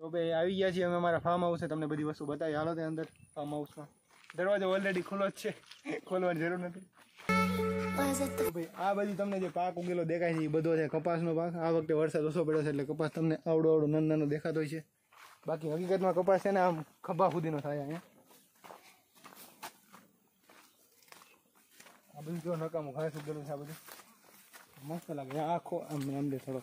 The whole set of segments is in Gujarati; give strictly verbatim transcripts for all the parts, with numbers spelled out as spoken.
तो भाई आई गया छे हमें हमारा फार्म हाउस है, तमने बड़ी वस्तु बताई। हालो ते अंदर फार्म हाउस में दरवाजो ऑलरेडी खुलो छे, खोलवानी जरूर नथी। तो भाई आ बधी तमने जे पाक उगेलो देखाय छे ई बधो छे कपासनो पाक। आ वखते वरसाद ओछो पड्यो छे એટલે कपास तमने आवडो आवडो नानो नानो દેખાતો છે। बाकी हकीकत में कपास है आम खभा सुधीनो थाय। अहीं आ बधु जो नकामो घास उगेलो छे, आ बधु मस्त लागे। आ आखो आम आम दे थोड़ो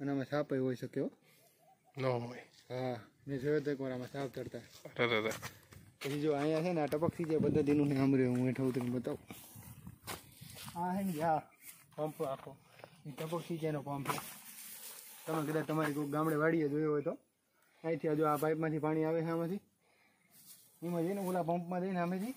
અને આમાં સાપ હોય શક્યો ન હોય। હા મેં જોયો તો એકવાર આમાં સાપ ચડતા હતા। પછી જો અહીંયા છે ને આ ટપક સિંચાઈ પદ્ધતિનું ને આમ રહ્યું, હું હેઠળ ઉતરીને બતાવું। હા હે ને આ પંપ આખો એ ટપક સિંચાઈનો પંપ છે। તમે કદાચ તમારી કોઈ ગામડે વાડીએ જોયો હોય તો અહીંથી જો આ પાઇપમાંથી પાણી આવે છે આમાંથી, એમાં જઈને ઓલા પંપમાં જઈને આમેથી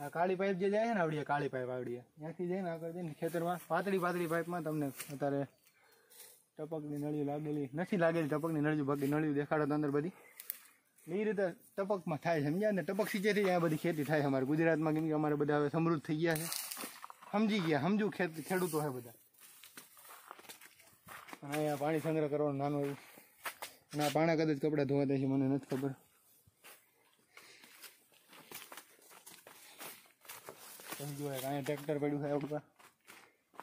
આ કાળી પાઇપ જે જાય છે ને આવડીએ, કાળી પાઇપ આવડીએ ત્યાંથી જઈને આગળ જઈને ખેતરમાં પાતળી પાતળી પાઇપમાં તમને અત્યારે ટપકની નળીઓ લાગેલી નથી, લાગેલી ટપકની નળીઓ બાકી નળીઓ દેખાડો તો અંદર બધી એ રીતે ટપકમાં થાય છે સમજ્યા ને। ટપક સિંચાઈથી જ આ બધી ખેતી થાય છે અમારે ગુજરાતમાં, કેમ કે અમારે બધા હવે સમૃદ્ધ થઈ ગયા છે, સમજી ગયા સમજુ ખેત ખેડૂતો છે બધા। અને અહીંયા પાણી સંગ્રહ કરવાનું નાનું એવું, અને આ પાણા કદાચ કપડાં ધોવા દે છે મને નથી ખબર। સમજુ અહીંયા ટ્રેક્ટર પડ્યું છે આપણા,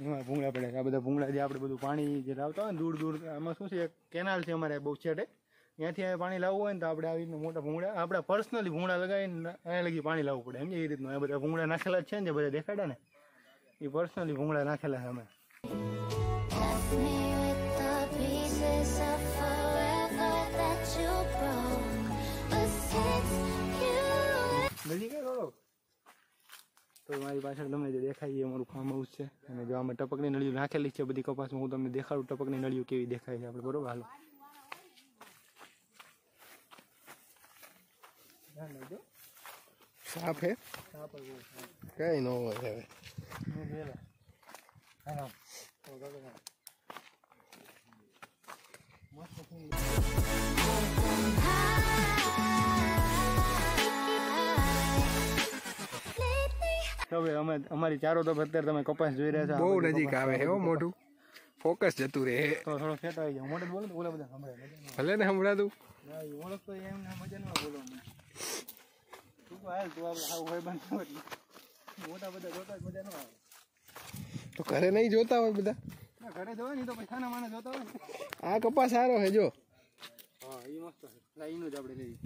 એમાં ભૂંગળા પડ્યા છે। આ બધા ભૂંગળા જે આપણે બધું પાણી જે લાવતા હોય ને દૂર દૂર, આમાં શું છે એક કેનાલ છે અમારે બહુ છેટે, ત્યાંથી અહીંયા પાણી લાવવું હોય ને તો આપણે આવી રીતના મોટા ભૂંગળા આપણા પર્સનલી ભૂંગળા લગાવીને અહીંયા લગી પાણી લાવવું પડે એમ, એ રીતનું। આ બધા ભૂંગળા નાખેલા છે ને જે બધા દેખાડ્યા ને એ પર્સનલી ભૂંગળા નાખેલા છે અમે। તો મારી પાછળ તમને જે દેખાય એ અમારું ફાર્મ હાઉસ છે, અને જો આમાં ટપકની નળીઓ નાખેલી છે બધી કપાસમાં, હું તમને દેખાડું ટપકની નળીઓ કેવી દેખાય છે આપણે, બરોબર? હાલો સાપ હે કઈ ન હોય અમારી ચારો તો અત્યારે તમે કપાસ જોઈ રહ્યા છો, બહુ નજીક આવે છે મોટું ફોકસ જતું રહે તો થોડો ખેટ આવી જાય। મોટે બોલો બોલા બધા સંભળાય ભલે ને સંભળાતું ના ઓળખ તો એમ ના મજા ન બોલો તો આલ તો આવ હોય બનતો મોટા બધા જોતા જ મજા ન આવે તો ઘરે નહીં જોતા હોય બધા ના ઘરે જોવા ની તો પૈસાના માને જોતા હોય। આ કપા સારો છે જો, હા ઈ મસ્ત છે લા ઈનો જ આપણે લેવી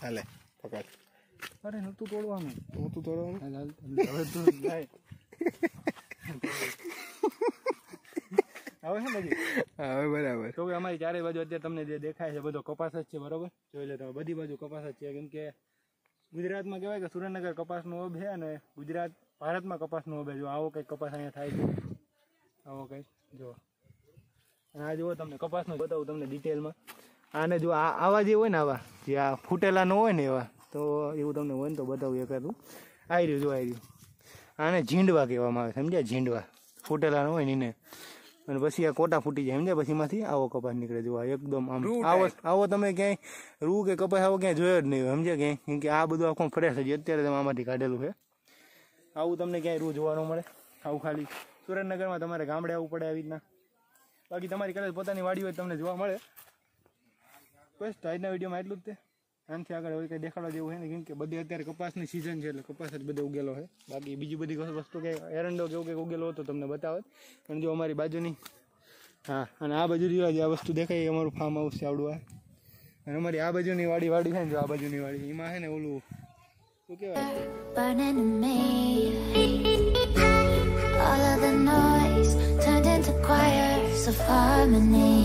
હાલે પકડ અરે ન તું તોડવાનું હું તું તોડવાનું હાલ હવે તો જાય હવે હે મજી હવે બરાબર। તો અમારી ચારે બાજુ અત્યારે તમને જે દેખાય છે બધો કપાસ જ છે, બરોબર? જોઈ લે તમે બધી બાજુ કપાસ જ છે, કેમ કે ગુજરાતમાં કહેવાય કે સુરેન્દ્રનગર કપાસનો હબ છે અને ગુજરાત ભારતમાં કપાસનો હબ છે। જો આવો કંઈક કપાસ અહીંયા થાય છે, આવો કંઈક જુઓ, અને આ જુઓ તમને કપાસનું બતાવું તમને ડિટેલમાં। આને જો આ આવા જે હોય ને આવા જે આ ફૂટેલા ન હોય ને એવા, તો એવું તમને હોય ને તો બતાવું એકાદું। આવી રહ્યું જો આવી રહ્યું, આને ઝીંડવા કહેવામાં આવે, સમજ્યા? ઝીંડવા ફૂટેલા ન હોય ને એને, અને પછી આ કોટા ફૂટી જાય સમજ્યા, પછી એમાંથી આવો કપાસ નીકળે જોવા એકદમ આમ આવો આવો તમે ક્યાંય રૂ કે કપાસ આવો ક્યાંય જોયો જ નહીં સમજ્યા ક્યાંય, કેમ કે આ બધું આખું ફ્રેશ છે અત્યારે તમે આમાંથી કાઢેલું છે। આવું તમને ક્યાંય રૂ જોવા ન મળે, આવું ખાલી સુરેન્દ્રનગરમાં તમારે ગામડે આવવું પડે આવી રીતના, બાકી તમારી કદાચ પોતાની વાડી હોય તમને જોવા મળે। બસ તો આજના વિડીયોમાં એટલું જ છે, આનાથી આગળ હવે કંઈ દેખાડવા જેવું છે ને, કેમ કે બધી અત્યારે કપાસની સિઝન છે એટલે કપાસ જ બધે ઉગેલો છે, બાકી બીજી બધી વસ્તુ કે એરંડો કેવું કંઈક ઉગેલો હતો તમને બતાવત। અને જો અમારી બાજુની હા અને આ બાજુ રીવા જે આ વસ્તુ દેખાય અમારું ફાર્મ હાઉસ આવડું આ, અને અમારી આ બાજુની વાડી વાડી છે ને જો આ બાજુની વાડી એમાં છે ને ઓલું શું કહેવાય, all of the noise turned into choirs of harmony.